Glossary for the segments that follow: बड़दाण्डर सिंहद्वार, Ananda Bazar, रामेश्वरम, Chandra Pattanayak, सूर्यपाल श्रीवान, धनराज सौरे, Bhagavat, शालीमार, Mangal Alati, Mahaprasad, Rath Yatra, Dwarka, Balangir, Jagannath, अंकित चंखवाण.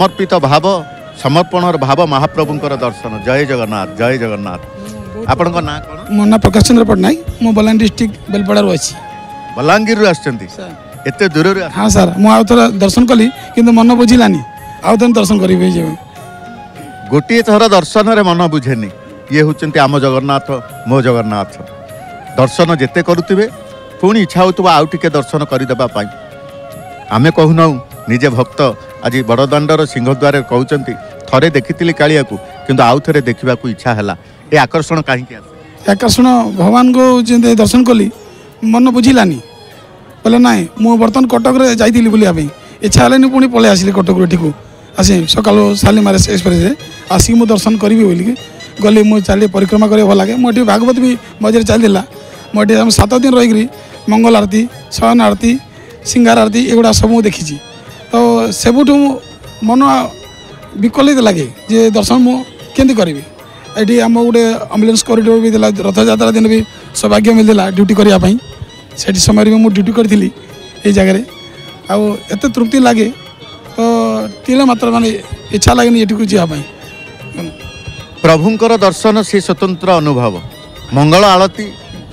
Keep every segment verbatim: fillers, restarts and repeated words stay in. समर्पित भाव समर्पण भाव महाप्रभुंर दर्शन। जय जगन्नाथ। जय जगन्नाथ। आपण ना मो ना प्रकाश चंद्र पट्टनायक। मो बलांगीर डिस्ट्रिक्ट बेलपड़ारू अच्छी। बलांगीर आते दूर? हाँ सर मुझे दर्शन कली कि मन बुझानी आउ थे दर्शन करी गोटे थर दर्शन मन बुझेनि। ये हूँ आम जगन्नाथ मो जगन्नाथ। दर्शन जिते करुवे पुणी इच्छा हो आउ टे दर्शन करदेवाई आम कहूना निजे भक्त आज बड़दाण्डर सिंहद्वार कहते थे देखी कालिया को किंतु आउ थे देखा इच्छा है। ये आकर्षण कहीं आकर्षण भगवान को जे दर्शन कली मन बुझानी बोले ना मुझे बर्तमान कटक जाइली बुलाई इच्छा है पुणी पलि आसिली कटक एटी को आस सकाल शालीमार एक्सप्रेस आसिक मुझे दर्शन करी बोलिकी गली मुझे परिक्रमा कर भल लगे। मुझे भागवत भी मजे चलता मुझे सात दिन रहीकि मंगल आरती शयन आरती सिंगार आरती एगुड़ा सब देखी तो सबुठ मन विकलित लगे जे दर्शन मुझे करी। ये आम गोटे आम्बुलेंस कॉरिडोर भी देला रथयात्रा दिन भी सौभाग्य मिलता ड्यूटी करने से समय भी मुझे ड्यूटी करी ये जगह आउ एत तृप्ति लगे तो तीन मात्र मान इच्छा लगे ये जावाई। प्रभुंर दर्शन से स्वतंत्र अनुभव। मंगल आलती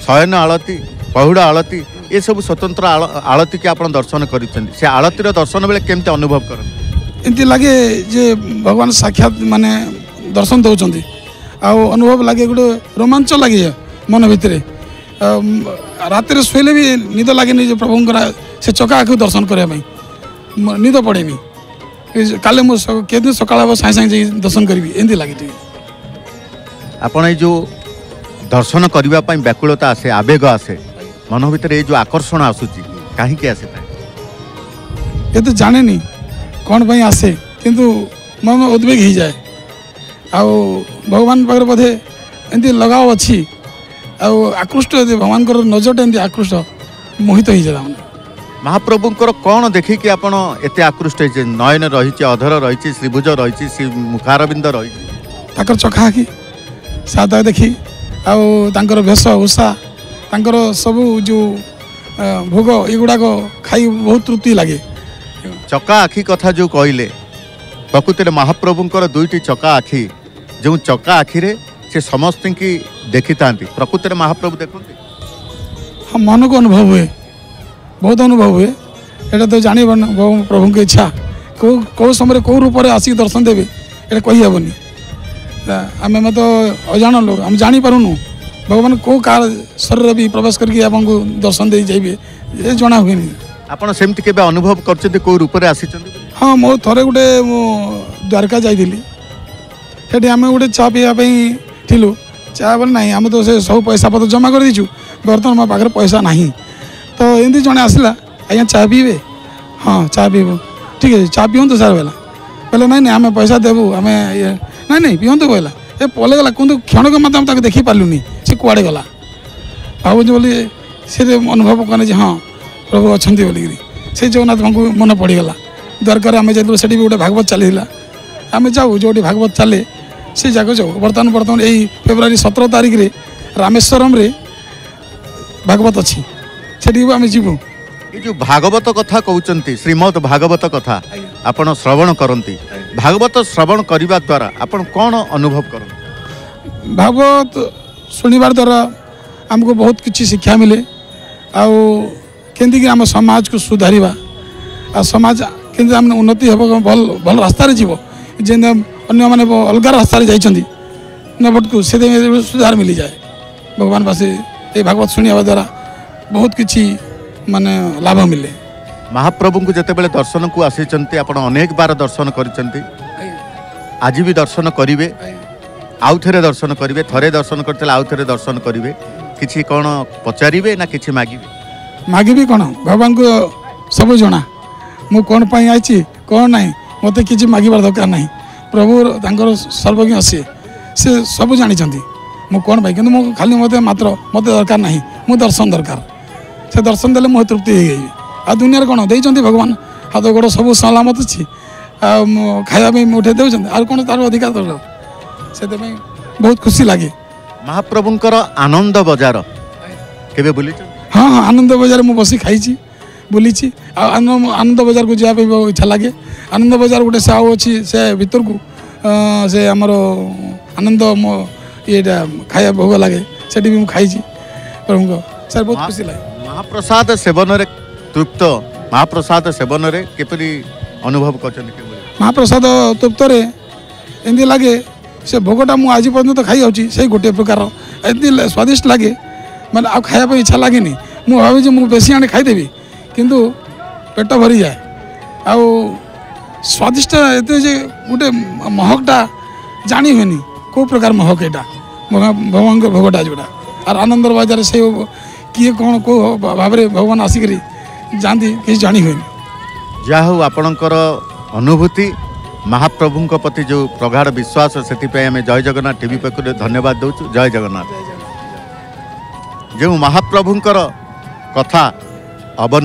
शयन आलती पहुड़ा आलती ये सब स्वतंत्र आल आलती की आप दर्शन कर आलतीर दर्शन बेले केमती अनुभव करते एमती लगे जे भगवान साक्षात माने दर्शन दौरान आउ अनुभव लगे गोटे रोमांच लगे मन भितर रात शोले भी निद लगे जो प्रभुरा से चका आखिर दर्शन करने निद पड़ेनि काले मो कई सका साई साई दर्शन करी एमती लगे। आपने जो दर्शन करने व्याकुलता आसे आवेग आसे मन भर ये जो आकर्षण आसूसी कहीं आसे ये तो जाने कौन पर आसे किंतु मन उद्वेग हो जाए आउ भगवान पाखे बोधे एमती लगाव अच्छी आकृष्ट भगवान नजरटा एमती आकृष्ट मोहित हो जाए। महाप्रभुंर कौन देखिकी आपड़ एत आकृष्ट हो नयन रही अधर रही श्रीभुज रही श्री मुखारविंद रही चखा कि सादा देखी आउर भेष उषा तांकर सबू जो भोग युड़ाक खाई बहुत तृप्ति लगे। चका आखि कथा जो कहले प्रकृति महाप्रभुंर दुईटी चका आखि जो चका आखिरे से समस्त की देखी था प्रकृति महाप्रभु देखते हाँ मन को अनुभव हुए बहुत अनुभव हुए ये तो जान प्रभु की इच्छा कौ कौ समय कौ रूप आसिक दर्शन देवे ये कही हेनी आम तो अजाण लोग आम जापरूनु भगवान को कार शरीर भी प्रवेश करके आपको दर्शन दे जाइए जना हुए आपमती अनुभव कर रूप में आसी। हाँ मो थे गोटे द्वारका जाइली सेठी आम गोटे चा पीवाई चा बोले ना आम तो से सब पैसा पत्र जमा कर देचु बर्तमान मो पाखे पैसा ना तो एमती जड़े आसला आज्ञा चा पीबे? हाँ चा पीबू ठीक है चा पीहतु सार बोला बोले ना ना आम पैसा देवु आम ना ना पीहतु बोला ए पलैगला किंतु क्षणक मतलब देखी पार्लुनि से कुआड़े गला भावुँ बोली सी अनुभव कले जे हाँ प्रभु अच्छा बोलिकी से जगन्नाथ को मन पड़गला। द्वारका आम जाइए से गोटे भागवत चलता आम जाऊ जो भागवत चले से जगह जाऊ बर्तमान बर्तमान यही फेब्रुआरी सत्रह तारीख में रामेश्वरम रे भागवत अच्छी से आम जीवु ये जो भागवत कथा कहते श्रीमद भागवत कथा आप श्रवण करती भागवत श्रवण करने द्वारा आप कौन अनुभव कर? भागवत शुणवार द्वारा आमको बहुत किसी शिक्षा मिले आउ के आम समाज को सुधारिया आ समाज के उन्नति हम भल भल रास्तार जीव जे अगर अलग रास्तार जाबट को सुधार मिल जाए भगवान पास ये भागवत शुणा द्वारा बहुत किसी माने लाभ मिले। महाप्रभु को जिते बेले दर्शन को आसी अनेक बार दर्शन कर आज भी दर्शन करेंगे आउ थे दर्शन करेंगे थे दर्शन करते आउ थे दर्शन करेंगे किसी कौन पचारे ना कि मागे मागे कौन भगवान को सब जना मु कौन पाई आई कौन ना मत कि मागवार दरकार ना प्रभु सर्वज्ञ सी से सब जानी मु कौन पाई कि खाली मत मात्र मत दरकार ना मु दर्शन दरकार से दर्शन देले मुझे तृप्ति हो गई आ दुनिया कौन दे भगवान हाथ गोड़ सब सलामत अच्छी खायापी उठे दे आर कौन तार अधिकार दर से बहुत खुशी लगे। महाप्रभुंर आनंद बजार के? हाँ हाँ आनंद बजार मुझे बस खाई बुली आनंद बजार को जावाई इच्छा लगे। आनंद बजार गोटे साहु अच्छी से भितर को से आमर आनंद मो ये खाया भोग लगे से भी खाई प्रभु सर बहुत खुशी लगे। महाप्रसाद सेवन तृप्त महाप्रसाद सेवन किपरी अनुभव कर महाप्रसाद तृप्त एमती लगे से भोगटा मुझे आज पर्यटन तो खाई से गोटे प्रकार एमती स्वादिष्ट लगे मैं आ खाया इच्छा लगे मुझे भावी मुझे बेसी आने खाईदेवी किंतु पेट भरी जाए आ स्वादिष्ट एते जे गोटे महकटा जानी हुए कौ प्रकार महक यहाँ भगवान भोगटा जोटा आर आनंद बाजार से किए कौन कौ भाव में भगवान आसिक जाती किसी जानी हुए जा हो आपणकर अनुभूति महाप्रभु प्रति जो प्रगाढ़ विश्वास से आम जय जगन्नाथ टीवी पक्ष धन्यवाद दौचु। जय जगन्नाथ। जो महाप्रभुंकर कथा अवन